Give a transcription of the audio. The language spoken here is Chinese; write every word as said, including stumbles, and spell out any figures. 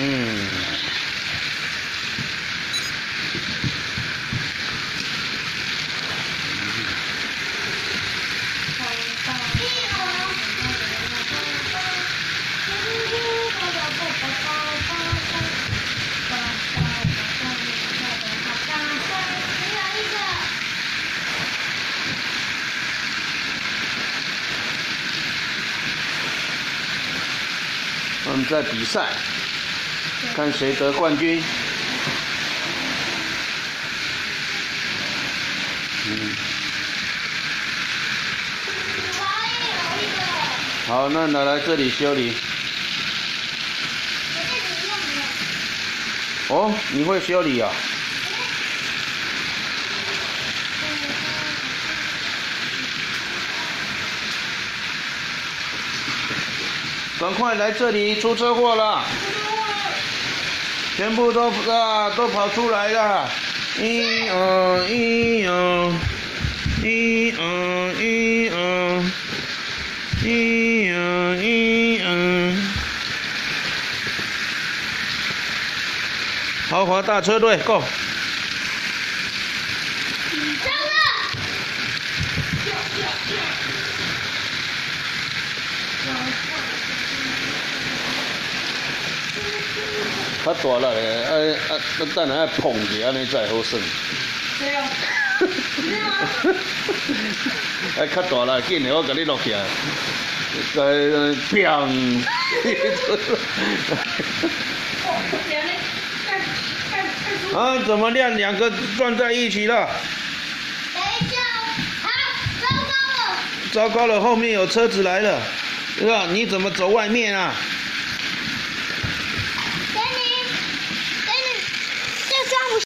嗯。我们在比赛，看谁得冠军。嗯。好，那拿来这里修理。哦，你会修理啊？赶快来这里！出车祸了，全部都啊都跑出来了！一哦一哦一哦一哦一哦一哦！豪华大车队 ，Go！ 他大了嘞，哎哎，那当然要捧起，安尼才好耍。对啊。哎，较大了，紧嘞，我甲你落去啊。再砰！啊，怎么亮两个撞在一起了？等一下，啊，糟糕了！糟糕了，后面有车子来了，是吧？你怎么走外面啊？